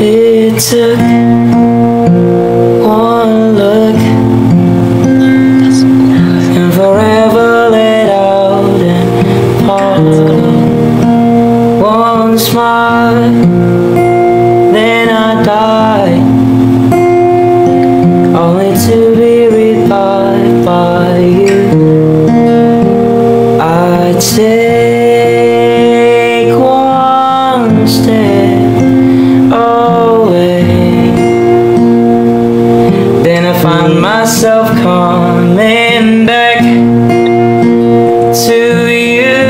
It took one look and forever let out and fall. One smile, then I died, only to be revived by you. I take one step away, then I find myself coming back to you,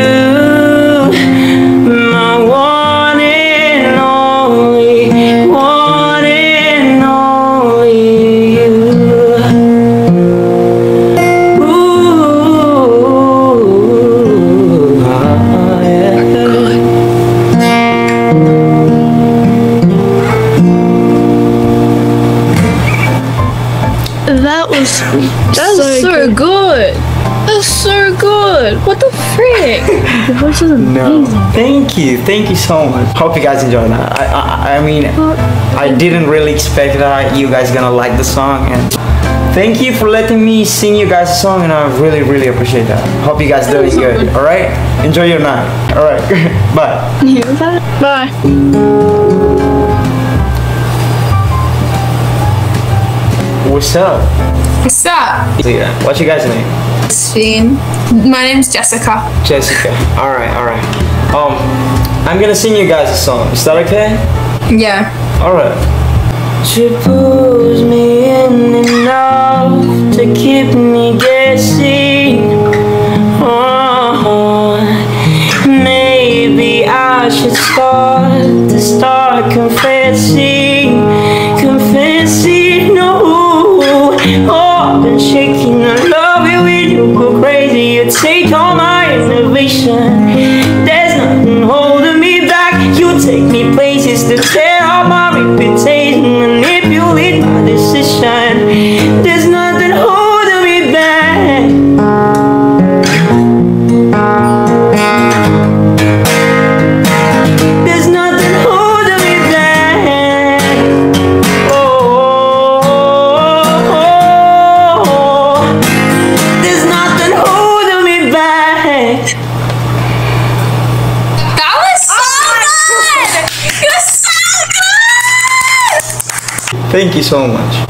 my one and only you. Ooh, ah, yeah. That was so good. That's so good. What the frick? Your voice is amazing. No, thank you so much. Hope you guys enjoyed that. I mean, I didn't really expect that you guys gonna like the song, and thank you for letting me sing you guys a song, and I really, really appreciate that. Hope you guys doing good. All right, enjoy your night. All right, bye. Bye. What's up? What's up? What's your guys' name? Christine. My name's Jessica. Jessica. Alright, alright. I'm gonna sing you guys a song. Is that okay? Yeah. Alright. She pulls me in enough to keep me guessing. Oh, maybe I should start confessing. No. Oh, I've been shaking, I love it when you go crazy. You take all my innovation, there's nothing holding me back. You take me places that tear up my reputation, manipulate my decision. There's nothing holding me back. There's nothing holding me back. Thank you so much.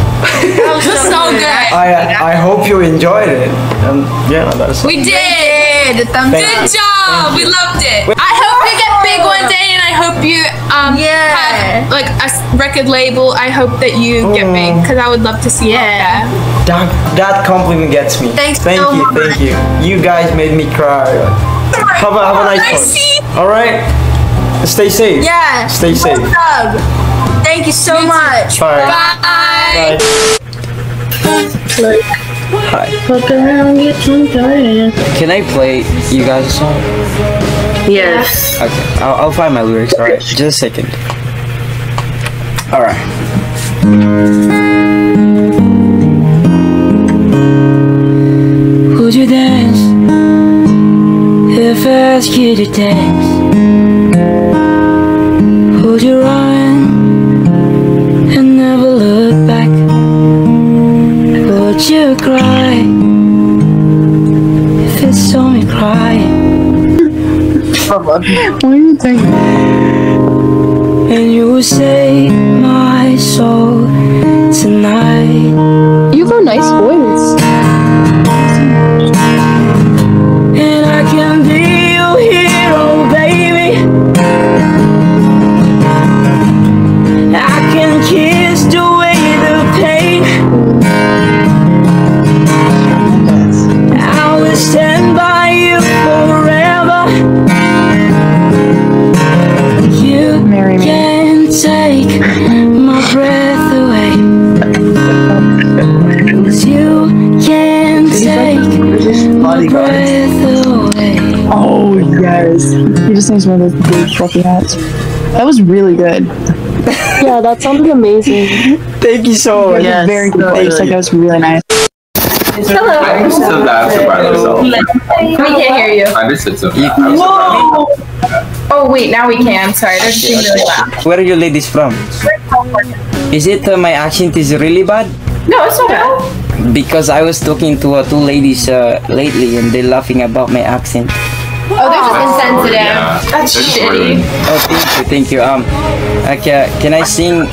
That was so good. I hope you enjoyed it. And yeah, that's it. We did. Good job. We loved it. I hope you get big one day, and I hope you have like a record label. I hope that you get big, because I would love to see that. That compliment gets me. Thank you so much. You guys made me cry. Have a nice one. All right. Stay safe. Yeah. Stay safe. Thank you so much. Bye. Bye. Bye. Hi. Can I play you guys a song? Yes. Okay. I'll find my lyrics. All right. Just a second. All right. Would you dance if I asked you to dance? Would you run and never look back? Would you cry if it saw me cry? What are you thinking? And you will save my soul tonight. You got a nice voice. And I can be your hero, baby. Kissed away the pain. I will stand by you forever. You can take my breath away, 'cause you can take my breath away. Oh yes, he just needs one of those big fluffy hats. That was really good. Yeah, that sounded amazing. Thank you so much. Yes, very good. That was really nice. Hello. I am so bad. I'm so proud of myself. We can't hear you. I just said so bad. Whoa! Oh wait, now we can. Sorry, that's been really loud. Where are you ladies from? Is it my accent is really bad? No, it's not bad. Because I was talking to two ladies lately and they're laughing about my accent. Oh, they're just insensitive. Yeah. That's shitty. Oh, thank you. Can I sing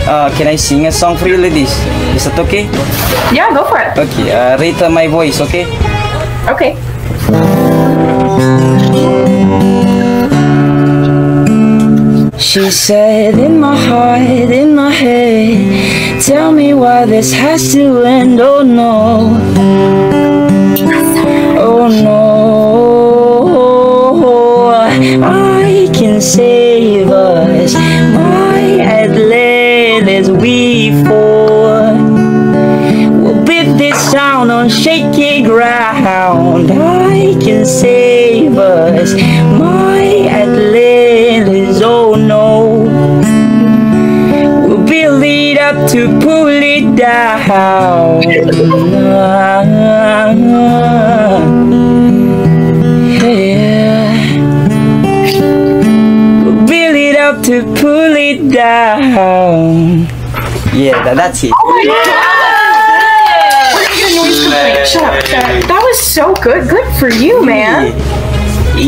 a song for you ladies? Is that okay? Yeah, go for it. Okay, rate my voice, okay? Okay. She said, in my heart, in my head, tell me why this has to end, oh no, oh no, I can save us, my Atlantis we four, we'll beat this town on shaky ground, I can save us, my Atlantis, oh no, we'll build it up to pull it down, yeah. We'll build it up to pull it down. Yeah, that's it. Oh my God. That was so good. Good for you, man. Thank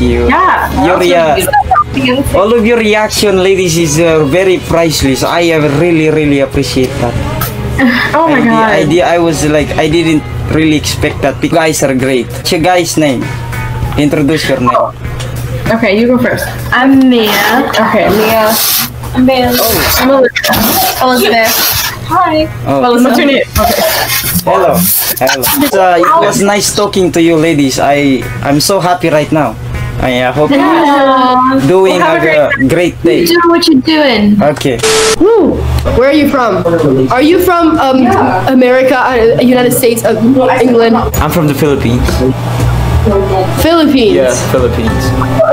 you. Yeah. All of your reaction, ladies, is very priceless. I really, really appreciate that. Oh my God. I was like, I didn't really expect that. You guys are great. What's your guys' name? Introduce your name. Okay, you go first. I'm Mia. Okay, Mia. I'm Mia. Oh. I'm Elizabeth. Hi. Oh. What's your name? Okay. Hello. It was nice talking to you ladies. I'm so happy right now. I hope you're doing a great day. You're doing what you're doing. Okay. Woo. Where are you from? Are you from America, United States, England? I'm from the Philippines. Philippines? Yes, Philippines.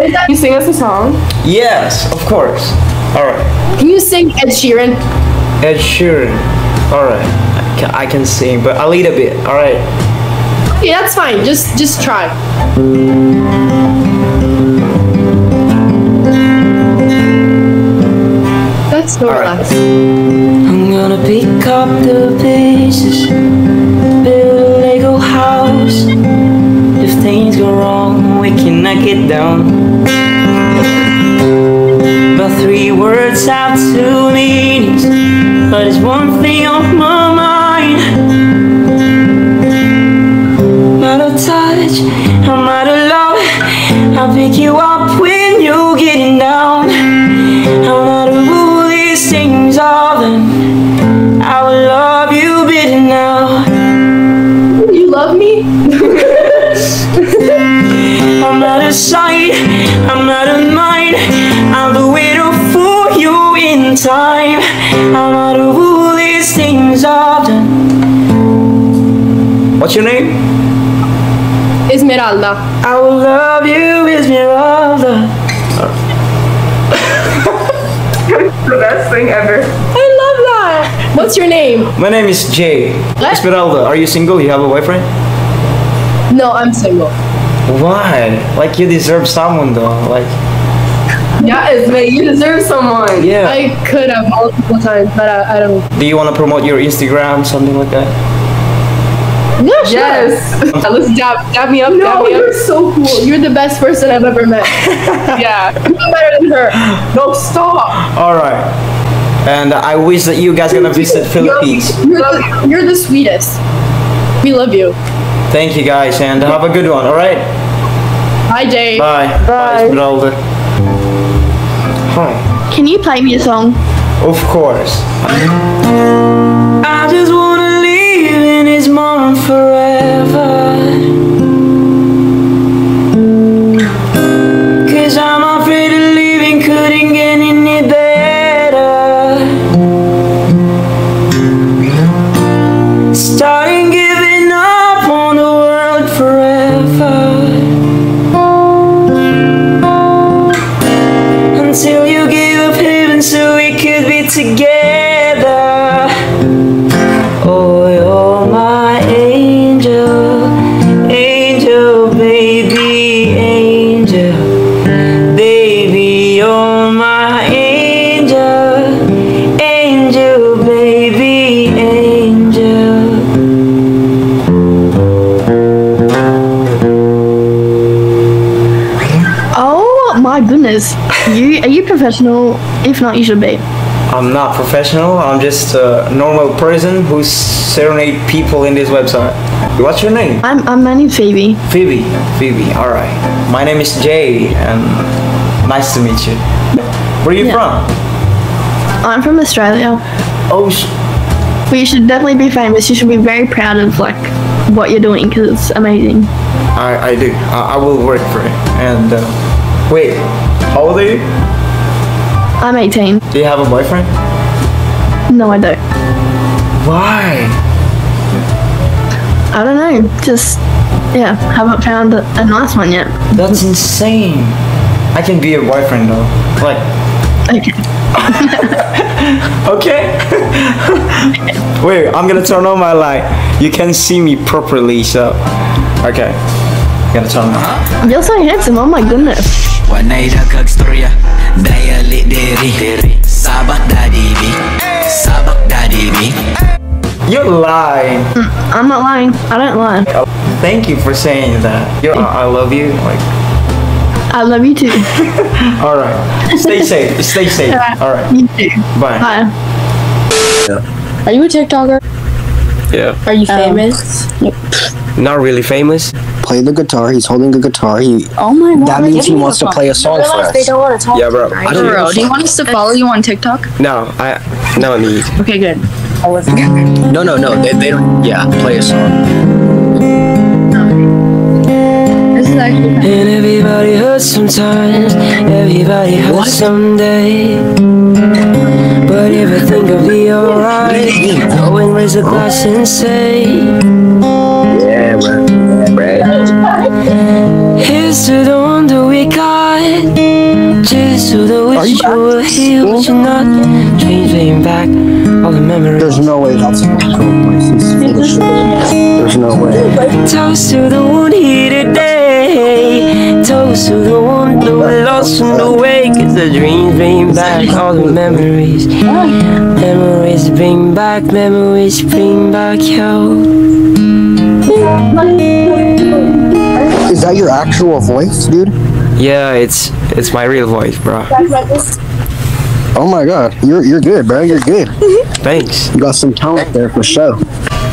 Can you sing us a song? Yes, of course. Alright. Can you sing Ed Sheeran? Ed Sheeran. Alright. I can sing, but a little bit. All right. Yeah, that's fine. Just try. That's so relaxed. I'm gonna pick up the pieces, build a Lego house. If things go wrong, we cannot get down. But three words have two meanings, but it's one thing on my mind. Out of touch, I'm out of love. I'll pick you up when you're getting down. I'm out of all these things, all them. I will love you better now. You love me? I'm out of sight, I'm out of mind. I'll be waiting for you in time. I'm out of all these things, all them. What's your name? Esmeralda. I will love you, Esmeralda. That's the best thing ever. I love that. What's your name? My name is Jay. What? Esmeralda, are you single? You have a boyfriend? No, I'm single. Why? Like, you deserve someone though. Like. Yes, but you deserve someone. Yeah. I could have multiple times, but I don't. Do you want to promote your Instagram, something like that? Yeah, sure. Yes. Let's dab me up. No, you're so cool. You're the best person I've ever met. Yeah, you're better than her. No, stop. All right. And I wish that you guys gonna visit Philippines. You're the sweetest. We love you. Thank you guys, and have a good one. All right. Bye, Jay. Bye. Bye. Bye. Hi. Can you play me a song? Of course. I just wanna live in his mom forever, 'cause I'm afraid of leaving, couldn't get any better. Starting giving up on the world forever, until you gave up heaven so we could be together. Oh, you're my angel, My goodness. Are you professional? If not, you should be. I'm not professional. I'm just a normal person who serenade people in this website. What's your name? My name's Phoebe. Phoebe. Phoebe. All right. My name is Jay, and nice to meet you. Where are you from? I'm from Australia. Oh. Well, you should definitely be famous. You should be very proud of what you're doing, because it's amazing. I do. I will work for it. And wait, how old are you? I'm 18. Do you have a boyfriend? No, I don't. Why? I don't know. Just, yeah, haven't found a nice one yet. That's insane. I can be your boyfriend though. Okay. Wait, I'm gonna turn on my light. You can see me properly, so. Okay. I'm gonna turn on my light. You're so handsome, oh my goodness. You're lying. I'm not lying. I don't lie. Thank you for saying that. I love you. I love you too. All right. Stay safe. Stay safe. All right. You too. Bye. Bye. Are you a TikToker? Yeah. Are you famous? Not really famous. Play the guitar. He's holding a guitar. Oh my god. That means he wants to play a song for us. They don't want to talk. Yeah, bro. Bro, do you want us to follow you on TikTok? No. No need. Okay, good. I'll listen. No. They don't. Yeah, play a song. And everybody hurts sometimes, everybody hurts someday. But everything will be alright. Go and raise a glass and say, yeah, bro. Yeah, here's to the one that we got. Just to the wish you were here, but you're not. Dreams bring back all the memories. There's no way that's a cool place. There's no way. Toast to the one here today. Toast to the one that we lost on the way, 'cause the dreams bring back all the memories. Memories bring back, memories bring back, yo. Is that your actual voice, dude? Yeah, it's my real voice, bro. Oh my god, you're good, bro, you're good. Thanks. You got some talent there for sure.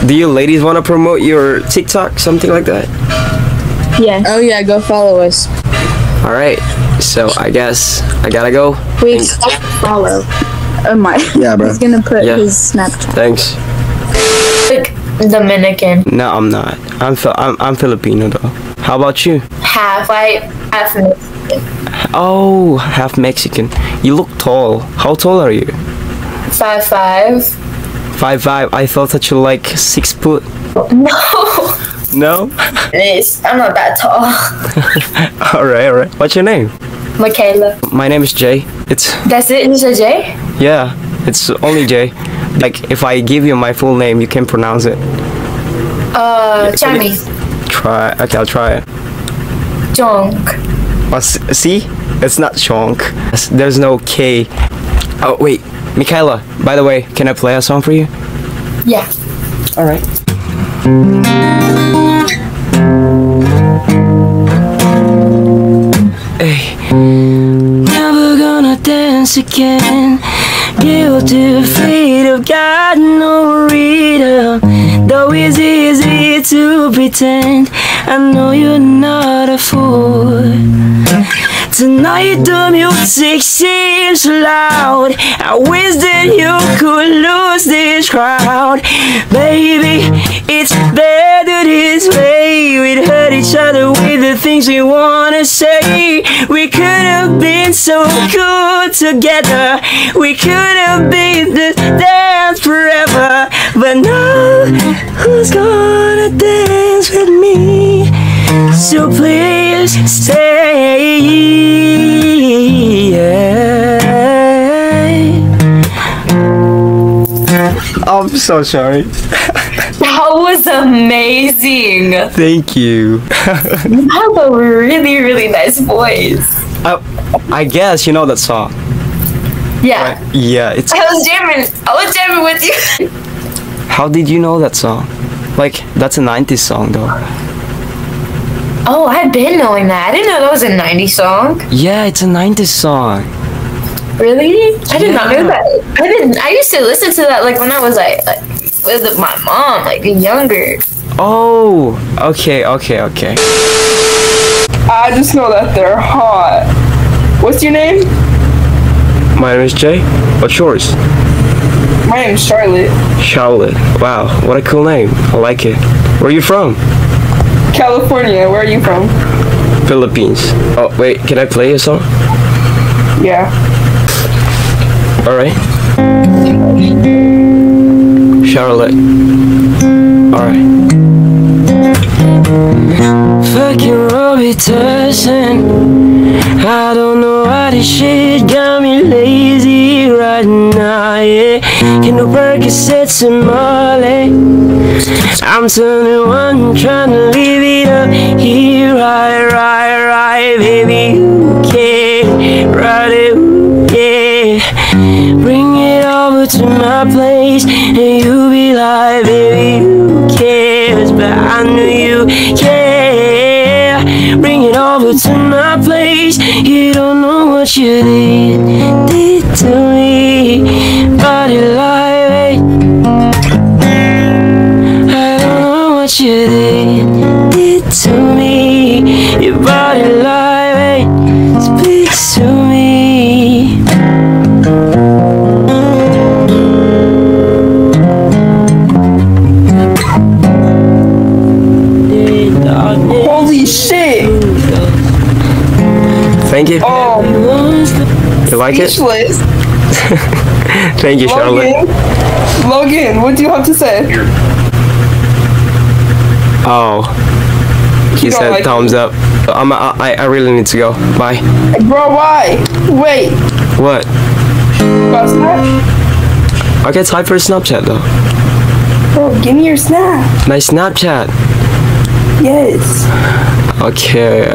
Do you ladies want to promote your TikTok, something like that? Yeah. Oh yeah, go follow us. All right. So I guess I gotta go. Wait, follow. Oh my. Yeah, bro. He's gonna put his Snapchat. Thanks. Dominican. No, I'm not. I'm Filipino though. How about you? Half white, half Mexican. Oh, half Mexican. You look tall. How tall are you? 5'5". 5'5". I thought that you were like 6 foot. No. No? I'm not that tall. Alright. What's your name? Michaela. My name is Jay. That's it? You said Jay? Yeah, it's only Jay. If I give you my full name, you can pronounce it. Try me. Okay, I'll try it. Chonk. See? It's not Chonk. There's no K. Oh, wait. Michaela, by the way, can I play a song for you? Yeah. Alright. Hey. Never gonna dance again. Guilty feet of God, no reader. Though it's easy to pretend, I know you're not a fool. Tonight the music seems loud. I wish that you could lose this crowd. Baby, it's better this way. We'd hurt each other with the things we wanna say. We could have been so cool together. We could have been this dance forever. But now, who's gonna dance with me? So please stay. I'm so sorry. That was amazing. Thank you. You have a really, really nice voice. I guess you know that song. Yeah. Right? Yeah. I was jamming with you. How did you know that song? That's a 90s song though. Oh, I've been knowing that. I didn't know that was a 90s song. Yeah, it's a 90s song. Really? I did not know that. I used to listen to that like when I was like with my mom, like younger. Oh, okay. I just know that they're hot. What's your name? My name is Jay. What's yours? My name is Charlotte. Charlotte. Wow, what a cool name. I like it. Where are you from? California. Where are you from? Philippines. Oh, wait, can I play a song? Yeah. Alright. Charlotte. Alright. Fucking Robbie Tyson. I don't know why this shit got me lazy right now, yeah. Can no Percocets and Molly. I'm 21 trying to leave it up here, right, baby, you can ride it, yeah. Bring it over to my place and you be like, baby, who cares? But I knew you care. Bring it over to my place. You don't know what you did to me, body lightweight. What you did to me, your body lightweight speaks to me. Holy shit! Thank you. Oh, you like it? Thank you, Charlotte. Logan, what do you have to say? Oh, he said like thumbs up. I really need to go. Bye. Bro, why? Wait. What? About Snap? Okay, type for Snapchat though. Bro, give me your Snap. My Snapchat? Yes. Okay.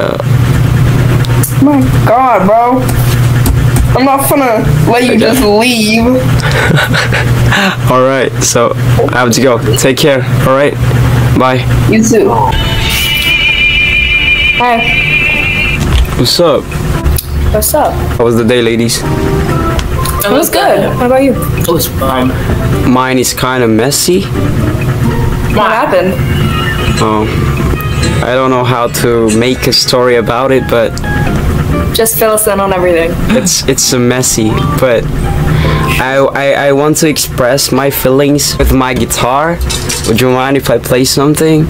My God, bro. I'm not gonna let you just leave. Alright, so I have to go. Take care, alright? Bye. You too. Hi. What's up? What's up? How was the day, ladies? It was good. What about you? It was fine. Mine is kind of messy. What happened? I don't know how to make a story about it, but... Just fill us in on everything. It's messy, but... I want to express my feelings with my guitar. Would you mind if I play something?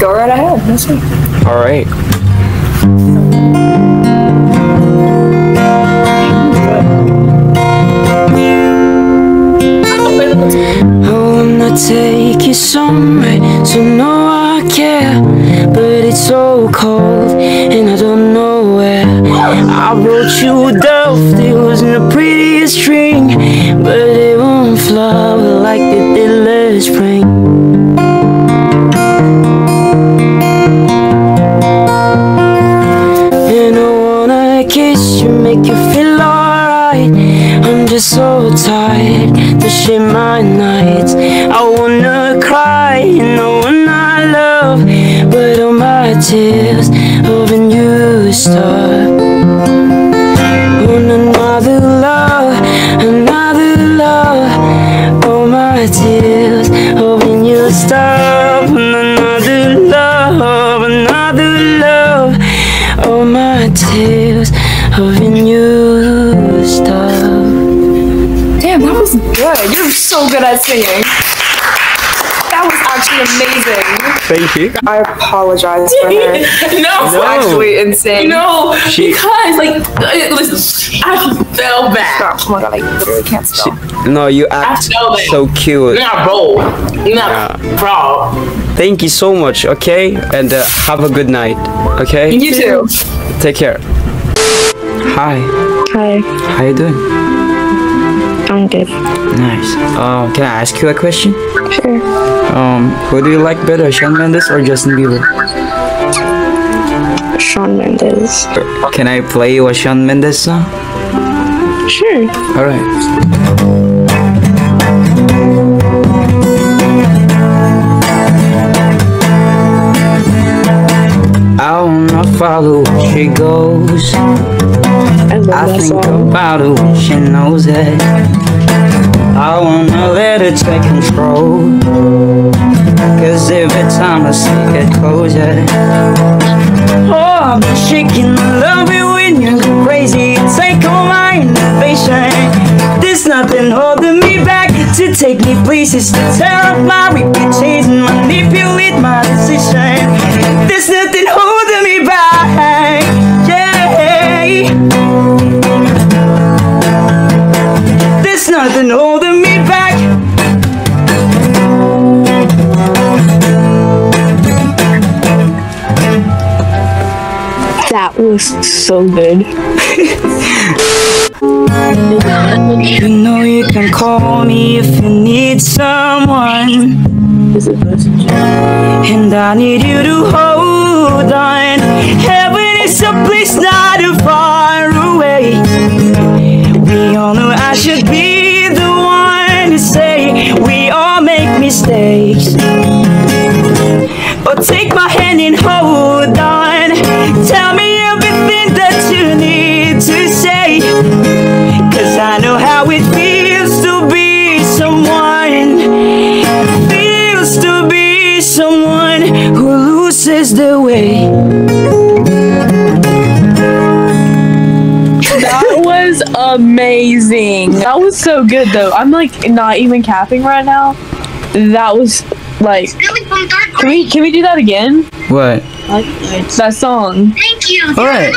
Go right ahead. That's it. All right. I wanna take you somewhere, so no I care, but it's so cold and I don't know where. I wrote you down. It wasn't a pretty string, but it won't flower like it did last spring. And I wanna kiss you, make you feel alright. I'm just so tired to shit my nights. I wanna cry and I wanna love, but all my tears, hoping you stop. On another love, another love. All my tears, hoping you'll stop. On another love, another love. All my tears, hoping you'll stop. Damn, that was good. You're so good at singing. That was actually amazing. Thank you. I apologize for her. No. It's actually insane. No, because, like, listen, I fell back. Stop. Oh my God, I literally can't stop. No, you act so cute. You're not bold. You're not proud. Thank you so much, okay? And have a good night, okay? You too. Take care. Hi. Hi. How you doing? I'm good. Nice. Can I ask you a question? Sure. Who do you like better, Shawn Mendes or Justin Bieber? Shawn Mendes. Can I play you a Shawn Mendes song? Sure. Alright. follow where she goes. I think about her when she knows it. I wanna let her take control, cause every time I see her closure, oh, but she can love you when you're crazy. Take all my innovation. There's nothing holding me back to take me places, to tear up my reputation, manipulate my decision. There's nothing holding me back. Yeah, there's nothing holding me back. That was so good. You know you can call me if you need someone, and I need you to hold on. Heaven is a place not too far away. We all know I should be the one to say we all make mistakes, but take my hand and hold on. Tell me everything that you need to say, cause I know how it feels to be someone. It feels to be someone who loses their way. That was amazing. That was so good though. I'm like not even capping right now. That was like, can we do that again? What? That song. Thank you. All right.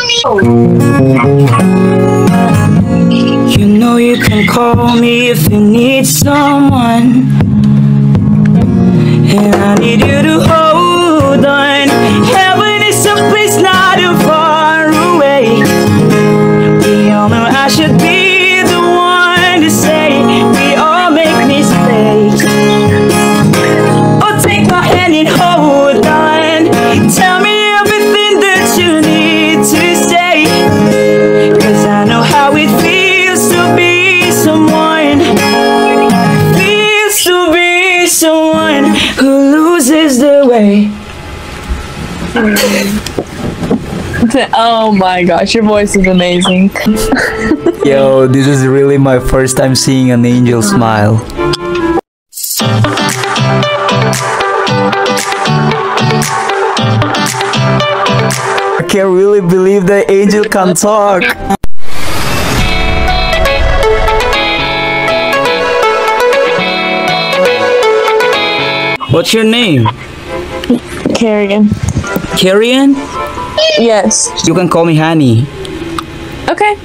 You know you can call me if you need someone, and I need you to hold on. Heaven is a place not too far away. We all know I should be the one to say we all make mistakes. Oh, take my hand and hold on. Tell me everything that you need to say, cause I know how it feels to be someone, feels to be someone who loses their way. Oh my gosh, your voice is amazing. Yo, this is really my first time seeing an angel smile. I can't really believe that angel can talk. What's your name? Carrion. Carrion? Yes. You can call me Honey. Okay.